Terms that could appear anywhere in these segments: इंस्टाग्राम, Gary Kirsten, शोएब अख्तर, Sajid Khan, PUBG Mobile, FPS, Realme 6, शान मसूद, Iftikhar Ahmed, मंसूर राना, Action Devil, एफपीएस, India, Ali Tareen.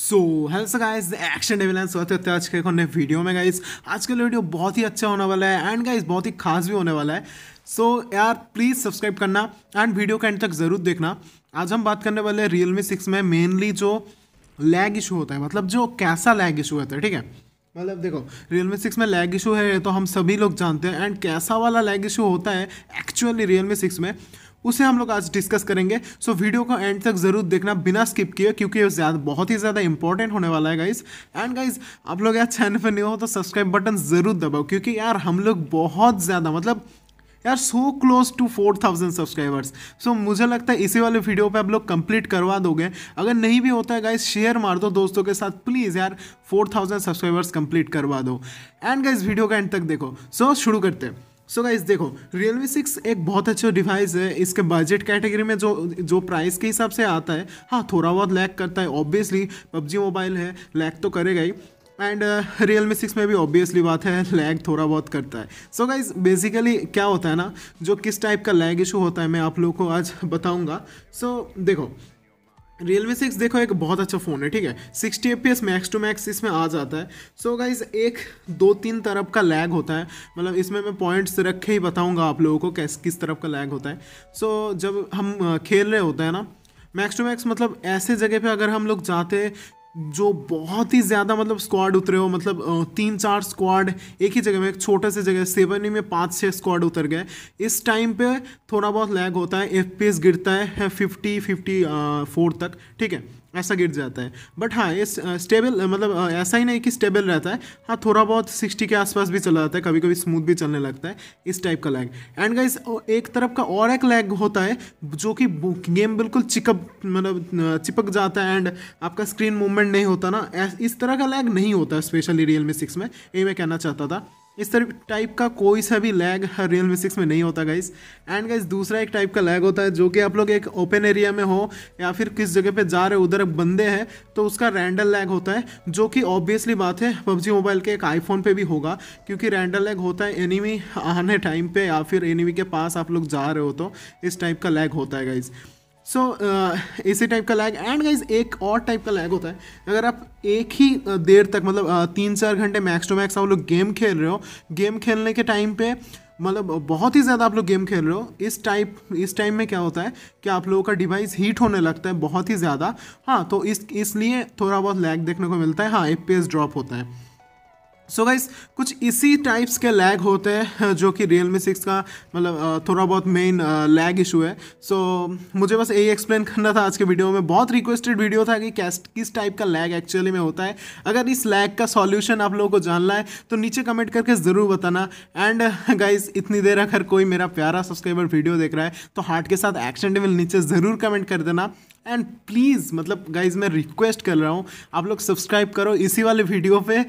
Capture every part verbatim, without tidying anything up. So hello guys, action devil and स्वागत करते हैं आज के एक नए वीडियो में। गाइस आज का वीडियो बहुत ही अच्छा होने वाला है एंड गाइस बहुत ही खास भी होने वाला है। सो so, यार प्लीज़ सब्सक्राइब करना एंड वीडियो का एंड तक ज़रूर देखना। आज हम बात करने वाले हैं रियलमी सिक्स में मेनली जो लैग इशू होता है, मतलब जो कैसा लैग इशू होता है, ठीक है। मतलब देखो रियलमी सिक्स में लैग इशू है तो हम सभी लोग जानते हैं, एंड कैसा वाला लैग इशू होता है एक्चुअली रियलमी सिक्स में उसे हम लोग आज डिस्कस करेंगे। सो so, वीडियो को एंड तक ज़रूर देखना बिना स्किप किए, क्योंकि ज़्यादा बहुत ही ज़्यादा इंपॉर्टेंट होने वाला है गाइस। एंड गाइस आप लोग यार चैनल पर नहीं हो तो सब्सक्राइब बटन ज़रूर दबाओ, क्योंकि यार हम लोग बहुत ज़्यादा, मतलब यार so close to four thousand subscribers. So मुझे लगता है इसी वाले वीडियो पे आप लोग कंप्लीट करवा दोगे। अगर नहीं भी होता है गाइस शेयर मार दो दोस्तों के साथ, प्लीज़ यार फोर थाउजेंड सब्सक्राइबर्स कंप्लीट करवा दो। एंड गाइस वीडियो का एंड तक देखो। सो so, शुरू करते हैं। सो so गाइस देखो रियलमी सिक्स एक बहुत अच्छा डिवाइस है। इसके बजट कैटेगरी में जो जो प्राइस के हिसाब से आता है, हाँ थोड़ा बहुत लैग करता है ऑब्वियसली, पबजी मोबाइल है लैग तो करेगा ही, एंड रियलमी सिक्स में भी ऑब्वियसली बात है लैग थोड़ा बहुत करता है। सो गाइस बेसिकली क्या होता है ना, जो किस टाइप का लैग इशू होता है मैं आप लोगों को आज बताऊँगा। सो so, देखो रियलमी सिक्स देखो एक बहुत अच्छा फ़ोन है, ठीक है। Sixty F P S max to max इसमें आ जाता है। सो so गाइज़ एक दो तीन तरफ का लैग होता है, मतलब इसमें मैं पॉइंट्स रख के ही बताऊंगा आप लोगों को कैस किस तरफ का लैग होता है। सो so, जब हम खेल रहे होते हैं ना मैक्स टू मैक्स, मतलब ऐसे जगह पे अगर हम लोग जाते जो बहुत ही ज़्यादा, मतलब स्क्वाड उतरे हो, मतलब तीन चार स्क्वाड एक ही जगह में, एक छोटे से जगह सेवन में पाँच छः स्क्वाड उतर गए, इस टाइम पे थोड़ा बहुत लैग होता है। एफपीएस गिरता है फिफ्टी फिफ्टी फोर तक, ठीक है, ऐसा गिर जाता है। बट हाँ ये स्टेबल, मतलब ऐसा ही नहीं कि स्टेबल रहता है, हाँ थोड़ा बहुत सिक्सटी के आसपास भी चला जाता है, कभी कभी स्मूथ भी चलने लगता है, इस टाइप का लैग। एंड गाइस एक तरफ का और एक लैग होता है जो कि गेम बिल्कुल चिकअप, मतलब चिपक जाता है एंड आपका स्क्रीन मूवमेंट नहीं होता ना, इस तरह का लैग नहीं होता स्पेशली रियलमी सिक्स में, ये मैं कहना चाहता था। इस तरह टाइप का कोई सा भी लैग रियलमी सिक्स में नहीं होता गाइस। एंड गाइस दूसरा एक टाइप का लैग होता है जो कि आप लोग एक ओपन एरिया में हो या फिर किस जगह पे जा रहे हो, उधर बंदे हैं तो उसका रैंडल लैग होता है, जो कि ऑब्वियसली बात है पबजी मोबाइल के एक आईफोन पे भी होगा, क्योंकि रैंडल लैग होता है एनिमी आने टाइम पर या फिर एनिमी के पास आप लोग जा रहे हो, तो इस टाइप का लैग होता है गाइज़। सो so, uh, इसी टाइप का लैग। एंड गाइज एक और टाइप का लैग होता है, अगर आप एक ही देर तक, मतलब तीन चार घंटे मैक्स टू मैक्स आप लोग गेम खेल रहे हो, गेम खेलने के टाइम पे मतलब बहुत ही ज़्यादा आप लोग गेम खेल रहे हो, इस टाइप इस टाइम में क्या होता है कि आप लोगों का डिवाइस हीट होने लगता है बहुत ही ज़्यादा, हाँ तो इस इसलिए थोड़ा बहुत लैग देखने को मिलता है, हाँ एफपीएस ड्रॉप होता है। सो so गाइस कुछ इसी टाइप्स के लैग होते हैं जो कि रियलमी सिक्स का, मतलब थोड़ा बहुत मेन लैग इशू है। सो so, मुझे बस यही एक्सप्लेन करना था आज के वीडियो में। बहुत रिक्वेस्टेड वीडियो था कि कैस किस टाइप का लैग एक्चुअली में होता है। अगर इस लैग का सॉल्यूशन आप लोगों को जानना है तो नीचे कमेंट करके ज़रूर बताना। एंड गाइस इतनी देर अगर कोई मेरा प्यारा सब्सक्राइबर वीडियो देख रहा है तो हार्ट के साथ एक्शन डेविल नीचे ज़रूर कमेंट कर देना। एंड प्लीज़, मतलब गाइज मैं रिक्वेस्ट कर रहा हूँ आप लोग सब्सक्राइब करो, इसी वाले वीडियो पर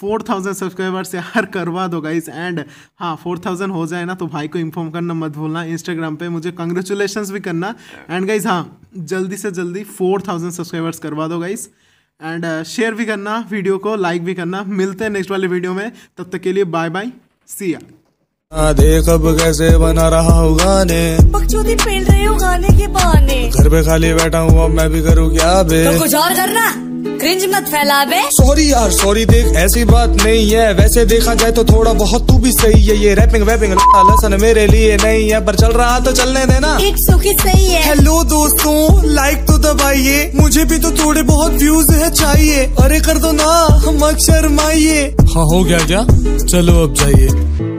फोर थाउजेंड सब्सक्राइबर्स यार करवा दो गाइस। एंड हाँ फोर थाउजेंड हो जाए ना तो भाई को इन्फॉर्म करना मत भूलना, इंस्टाग्राम पे मुझे कंग्रेचुलेशंस भी करना। एंड गाइस हाँ जल्दी से जल्दी फोर थाउजेंड सब्सक्राइबर्स करवा दो गाइस, एंड शेयर भी करना वीडियो को, लाइक भी करना। मिलते हैं नेक्स्ट वाले वीडियो में, तब तक के लिए बाय बाय, सी या। देख अब कैसे बना रहा हूँ गाने, बकचोदी पेल रहे हो गाने के बहाने, घर पे खाली बैठा हूँ अब मैं भी करूँ क्या बे, तो कुछ और करना, क्रिंज मत फैला बे। सॉरी यार सॉरी, देख ऐसी बात नहीं है, वैसे देखा जाए तो थोड़ा बहुत तू भी सही है, ये रैपिंग वैपिंग लसन मेरे लिए नहीं है, पर चल रहा तो चलने देना, एक सुखी सही है। हेलो दोस्तों लाइक तो दबाइए, मुझे भी तो थोड़े बहुत व्यूज है चाहिए, अरे कर दो ना मत शर्माइए। हाँ हो गया क्या, चलो अब जाइए।